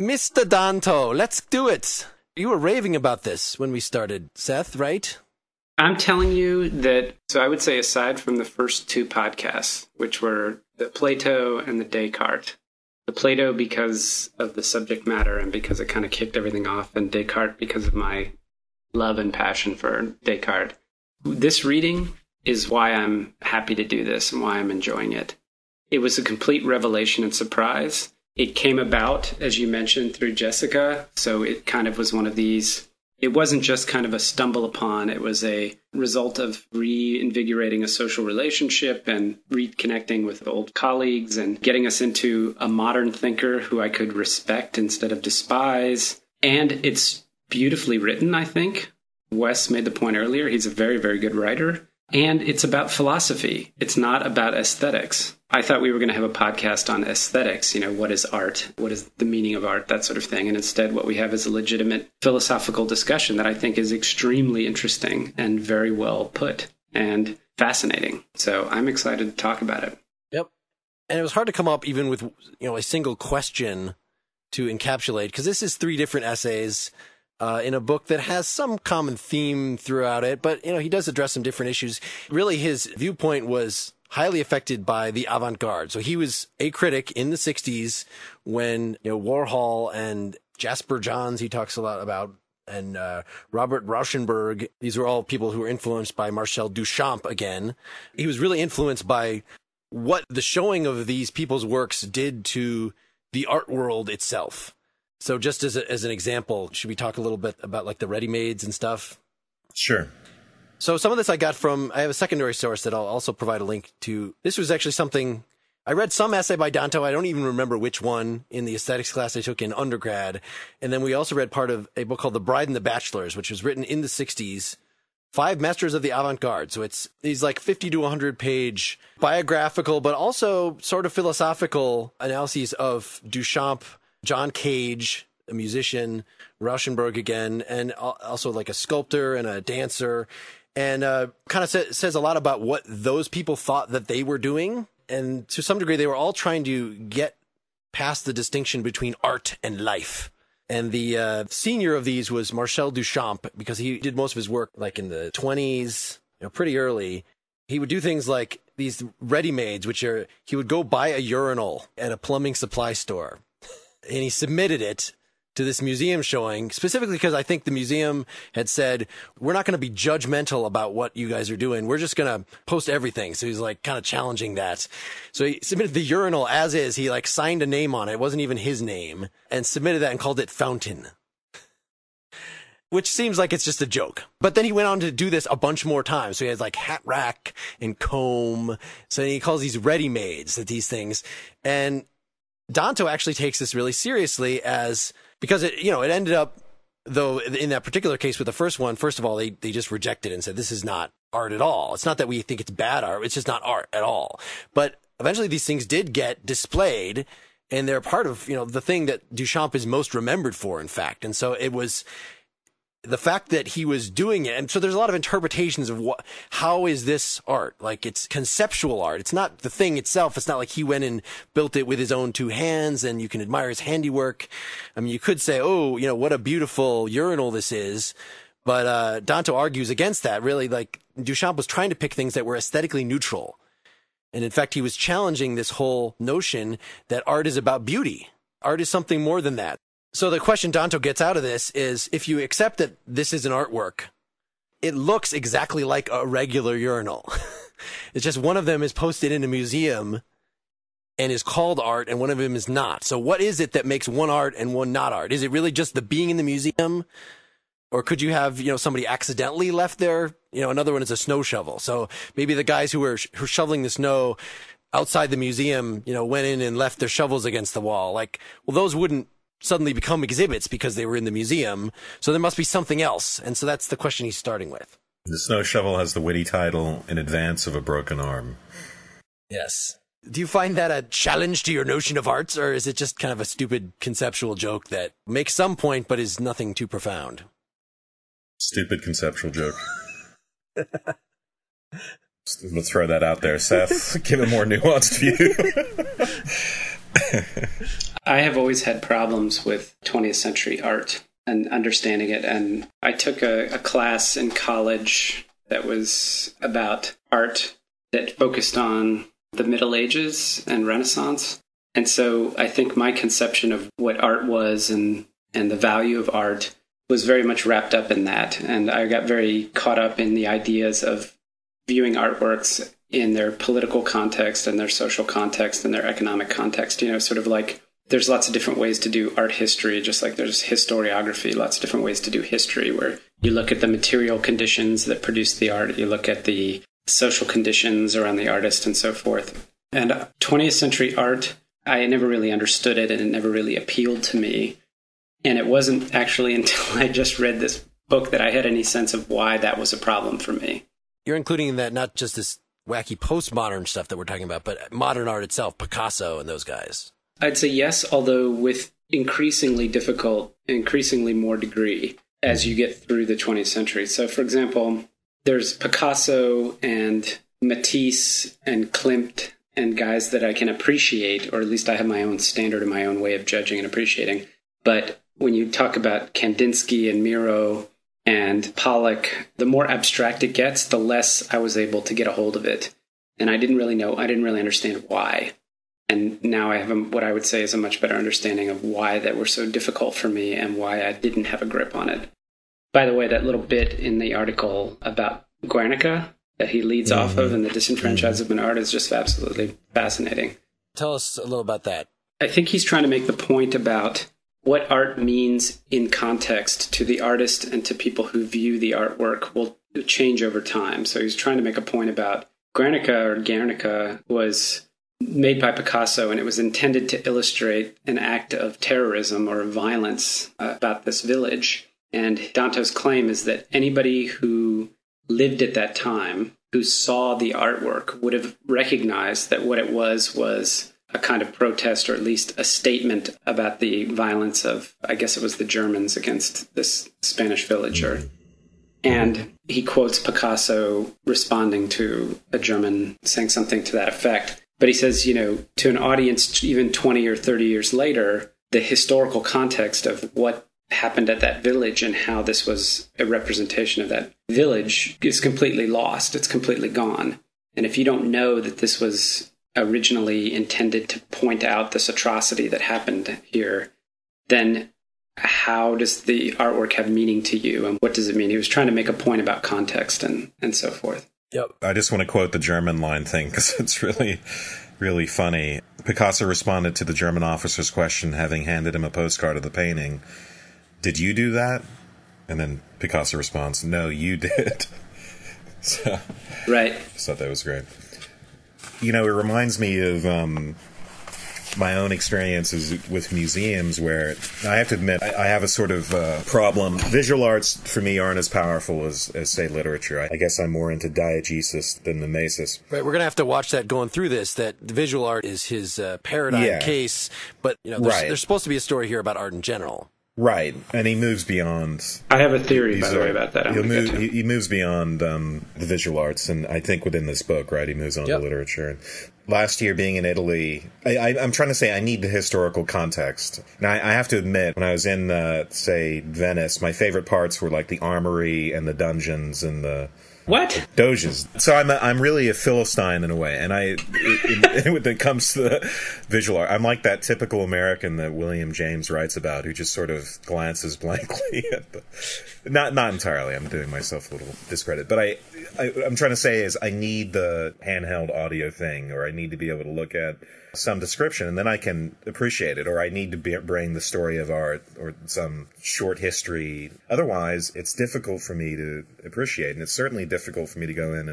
Mr. Danto, let's do it. You were raving about this when we started, Seth, right? I'm telling you that, so I would say aside from the first two podcasts, which were the Plato and the Descartes, the Plato because of the subject matter and because it kind of kicked everything off, and Descartes because of my love and passion for Descartes. This reading is why I'm happy to do this and why I'm enjoying it. It was a complete revelation and surprise. It came about, as you mentioned, through Jessica, so it kind of was one of these. It wasn't just kind of a stumble upon, it was a result of reinvigorating a social relationship and reconnecting with old colleagues and getting us into a modern thinker who I could respect instead of despise. And it's beautifully written, I think. Wes made the point earlier, he's a very, very good writer. And it's about philosophy. It's not about aesthetics. I thought we were going to have a podcast on aesthetics, you know, what is art? What is the meaning of art? That sort of thing. And instead what we have is a legitimate philosophical discussion that I think is extremely interesting and very well put and fascinating. So I'm excited to talk about it. Yep. And it was hard to come up even with, you know, a single question to encapsulate, because this is three different essays in a book that has some common theme throughout it, but, you know, he does address some different issues. Really, his viewpoint was highly affected by the avant-garde. So he was a critic in the 60s when, you know, Warhol and Jasper Johns, he talks a lot about, and Robert Rauschenberg. These were all people who were influenced by Marcel Duchamp again. He was really influenced by what the showing of these people's works did to the art world itself. So just as an example, should we talk a little bit about like the ready-mades and stuff? Sure. So some of this I got from, I have a secondary source that I'll also provide a link to. This was actually something, I read some essay by Danto, I don't even remember which one, in the aesthetics class I took in undergrad. And then we also read part of a book called The Bride and the Bachelors, which was written in the 60s, Five Masters of the Avant-Garde. So it's these like 50 to 100 page biographical, but also sort of philosophical analyses of Duchamp, John Cage, a musician, Rauschenberg again, and also like a sculptor and a dancer, and kind of says a lot about what those people thought that they were doing. And to some degree, they were all trying to get past the distinction between art and life. And the senior of these was Marcel Duchamp, because he did most of his work like in the 20s, you know, pretty early. He would do things like these ready-mades, which are, he would go buy a urinal at a plumbing supply store. And he submitted it to this museum showing, specifically because I think the museum had said, we're not going to be judgmental about what you guys are doing. We're just going to post everything. So he's like kind of challenging that. So he submitted the urinal as is. He like signed a name on it. It wasn't even his name, and submitted that and called it Fountain, which seems like it's just a joke. But then he went on to do this a bunch more times. So he has like hat rack and comb. So he calls these ready-mades, these things. And Danto actually takes this really seriously as, because it, you know, it ended up, though, in that particular case with the first one, first of all, they just rejected it and said, this is not art at all. It's not that we think it's bad art. It's just not art at all. But eventually these things did get displayed, and they're part of, you know, the thing that Duchamp is most remembered for, in fact. And so it was the fact that he was doing it. And so there's a lot of interpretations of what, how is this art? Like, it's conceptual art. It's not the thing itself. It's not like he went and built it with his own two hands and you can admire his handiwork. I mean, you could say, oh, you know, what a beautiful urinal this is. But, Danto argues against that. Really, like, Duchamp was trying to pick things that were aesthetically neutral. And in fact, he was challenging this whole notion that art is about beauty. Art is something more than that. So the question Danto gets out of this is, if you accept that this is an artwork, it looks exactly like a regular urinal. It's just one of them is posted in a museum and is called art, and one of them is not. So what is it that makes one art and one not art? Is it really just the being in the museum? Or could you have, you know, somebody accidentally left there? You know, another one is a snow shovel. So maybe the guys who were shoveling the snow outside the museum, you know, went in and left their shovels against the wall. Like, well, those wouldn't suddenly become exhibits because they were in the museum. So there must be something else. And so that's the question he's starting with. The snow shovel has the witty title, In Advance of a Broken Arm. Yes. Do you find that a challenge to your notion of arts, or is it just kind of a stupid conceptual joke that makes some point but is nothing too profound? Stupid conceptual joke. I'm going to throw that out there, Seth. Give a more nuanced view. I have always had problems with 20th century art and understanding it. And I took a class in college that was about art that focused on the Middle Ages and Renaissance. And so I think my conception of what art was and the value of art was very much wrapped up in that. And I got very caught up in the ideas of viewing artworks in their political context and their social context and their economic context, you know, sort of like there's lots of different ways to do art history, just like there's historiography, lots of different ways to do history where you look at the material conditions that produce the art, you look at the social conditions around the artist and so forth. And 20th century art, I never really understood it and it never really appealed to me. And it wasn't actually until I just read this book that I had any sense of why that was a problem for me. You're including in that not just this wacky postmodern stuff that we're talking about, but modern art itself, Picasso and those guys. I'd say yes, although with increasingly more degree as you get through the 20th century. So, for example, there's Picasso and Matisse and Klimt and guys that I can appreciate, or at least I have my own standard and my own way of judging and appreciating. But when you talk about Kandinsky and Miro and Pollock, the more abstract it gets, the less I was able to get a hold of it. And I didn't really understand why. And now I have what I would say is a much better understanding of why that were so difficult for me and why I didn't have a grip on it. By the way, that little bit in the article about Guernica that he leads off of and the disenfranchisement art is just absolutely fascinating. Tell us a little about that. I think he's trying to make the point about what art means in context to the artist and to people who view the artwork will change over time. So he's trying to make a point about Guernica was made by Picasso, and it was intended to illustrate an act of terrorism or violence about this village. And Danto's claim is that anybody who lived at that time, who saw the artwork, would have recognized that what it was a kind of protest, or at least a statement about the violence of, I guess it was the Germans against this Spanish villager. And he quotes Picasso responding to a German saying something to that effect. But he says, you know, to an audience, even 20 or 30 years later, the historical context of what happened at that village and how this was a representation of that village is completely lost. It's completely gone. And if you don't know that this was originally intended to point out this atrocity that happened here, then how does the artwork have meaning to you? And what does it mean? He was trying to make a point about context and so forth. Yep. I just want to quote the German line thing because it's really, really funny. Picasso responded to the German officer's question, having handed him a postcard of the painting. Did you do that? And then Picasso responds, no, you did. So, right. I just thought that was great. You know, it reminds me of my own experiences with museums where I have to admit I have a sort of problem. Visual arts, for me, aren't as powerful as say, literature. I guess I'm more into diegesis than mimesis. Right, we're going to have to watch that going through this, that visual art is his paradigm case. But, you know, there's supposed to be a story here about art in general. Right, and he moves beyond... I have a theory, by the way, about that. He moves beyond the visual arts, and I think within this book, right, he moves on to literature. And last year, being in Italy, I'm trying to say I need the historical context. And I have to admit, when I was in, say, Venice, my favorite parts were like the armory and the dungeons and the... What? Doges. So I'm really a Philistine in a way, and when it comes to the visual art, I'm like that typical American that William James writes about, who just sort of glances blankly at the... Not entirely. I'm doing myself a little discredit, but I'm trying to say is I need the handheld audio thing, or I need to be able to look at some description, and then I can appreciate it, or I need to bring the story of art or some short history. Otherwise, it's difficult for me to appreciate, and it's certainly difficult for me to go in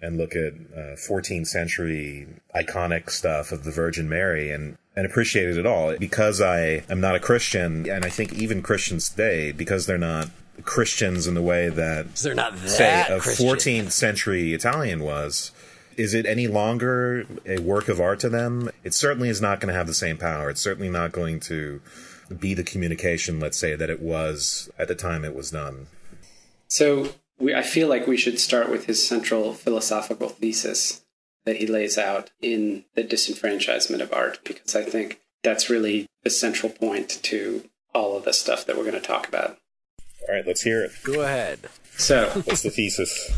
and look at 14th century iconic stuff of the Virgin Mary and appreciate it at all. Because I am not a Christian, and I think even Christians today, because they're not Christians in the way that, they're not that say, a Christian. 14th century Italian was... Is it any longer a work of art to them? It certainly is not going to have the same power. It's certainly not going to be the communication, let's say, that it was at the time it was done. So I feel like we should start with his central philosophical thesis, that he lays out in The Disenfranchisement of Art, because I think that's really the central point to all of the stuff that we're going to talk about. All right, let's hear it. Go ahead. So, what's the thesis?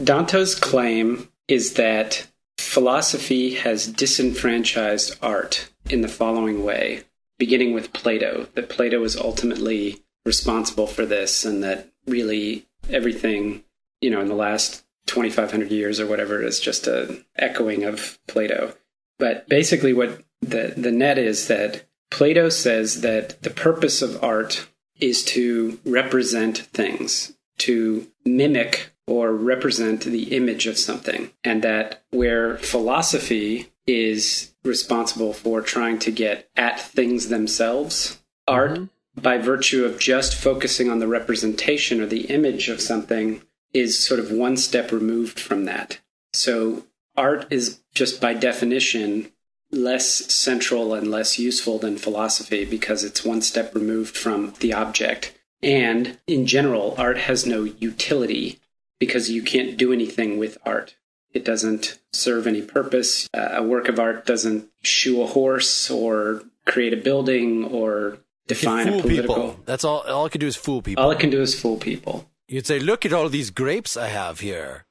Danto's claim is that philosophy has disenfranchised art in the following way, beginning with Plato, that Plato was ultimately responsible for this, and that really everything, you know, in the last 2,500 years or whatever is just an echoing of Plato. But basically what the net is that Plato says that the purpose of art is to represent things, to mimic or represent the image of something, and that where philosophy is responsible for trying to get at things themselves, art, by virtue of just focusing on the representation or the image of something, is sort of one step removed from that. So art is just by definition less central and less useful than philosophy because it's one step removed from the object. And in general, art has no utility because you can't do anything with art. It doesn't serve any purpose. A work of art doesn't shoe a horse or create a building or define a political... People. That's all. All it can do is fool people. All it can do is fool people. You'd say, look at all these grapes I have here.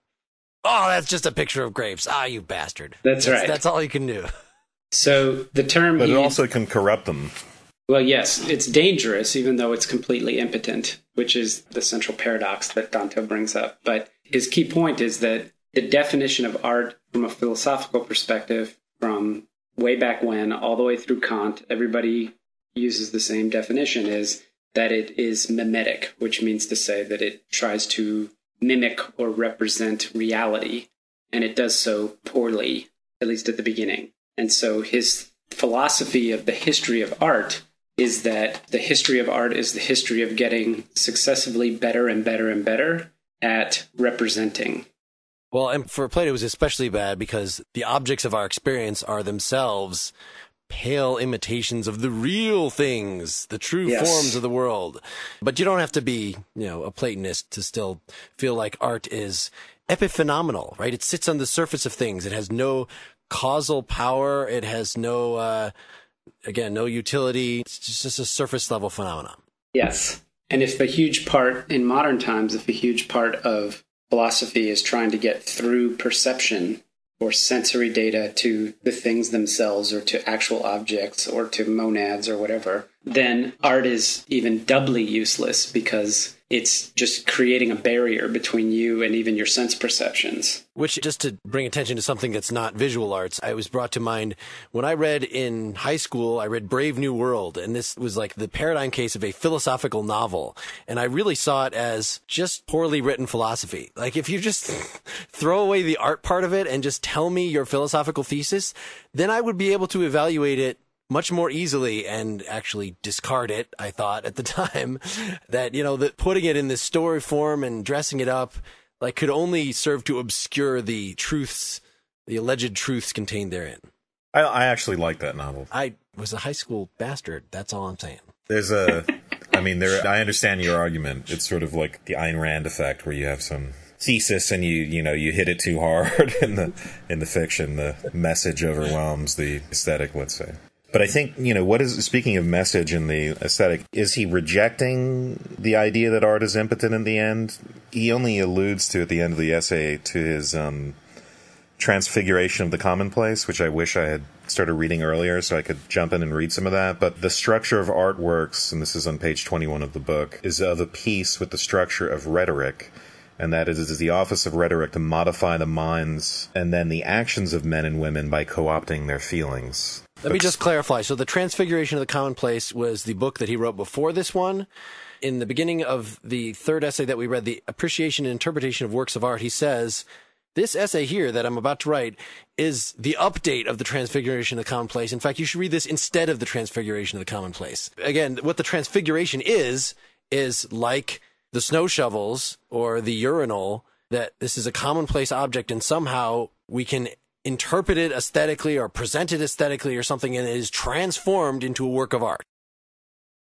Oh, that's just a picture of grapes. Ah, you bastard. That's right. That's all you can do. So the term... But it also can corrupt them. Well, yes, it's dangerous, even though it's completely impotent, which is the central paradox that Danto brings up. But his key point is that the definition of art from a philosophical perspective, from way back when, all the way through Kant, everybody uses the same definition, is that it is mimetic, which means to say that it tries to mimic or represent reality, and it does so poorly, at least at the beginning. And so his philosophy of the history of art is that the history of art is the history of getting successively better and better and better at representing. Well, and for Plato, it was especially bad because the objects of our experience are themselves pale imitations of the real things, the true forms of the world. But you don't have to be, you know, a Platonist to still feel like art is epiphenomenal, right? It sits on the surface of things. It has no causal power. It has no, again, no utility. It's just a surface level phenomenon. Yes. And if a huge part in modern times, if a huge part of philosophy is trying to get through perception or sensory data to the things themselves or to actual objects or to monads or whatever, then art is even doubly useless because it's just creating a barrier between you and even your sense perceptions. Which, just to bring attention to something that's not visual arts, I was brought to mind when I read in high school, I read Brave New World, and this was like the paradigm case of a philosophical novel. And I really saw it as just poorly written philosophy. Like, if you just throw away the art part of it and just tell me your philosophical thesis, then I would be able to evaluate it much more easily and actually discard it. I thought at the time that, you know, that putting it in this story form and dressing it up, like, could only serve to obscure the truths, the alleged truths contained therein. I actually like that novel. I was a high school bastard. That's all I'm saying. There's a, I mean, there, I understand your argument. It's sort of like the Ayn Rand effect where you have some thesis and you hit it too hard in the fiction. The message overwhelms the aesthetic, let's say. But I think, you know, speaking of message in the aesthetic, is he rejecting the idea that art is impotent in the end? He only alludes to, at the end of the essay, to his Transfiguration of the Commonplace, which I wish I had started reading earlier so I could jump in and read some of that. But the structure of artworks, and this is on page 21 of the book, is of a piece with the structure of rhetoric. And that is the office of rhetoric to modify the minds and then the actions of men and women by co-opting their feelings. Let me just clarify. So The Transfiguration of the Commonplace was the book that he wrote before this one. In the beginning of the third essay that we read, The Appreciation and Interpretation of Works of Art, he says, this essay here that I'm about to write is the update of The Transfiguration of the Commonplace. In fact, you should read this instead of The Transfiguration of the Commonplace. Again, what the transfiguration is like the snow shovels or the urinal, that this is a commonplace object and somehow we can interpret it aesthetically or present it aesthetically or something, and it is transformed into a work of art.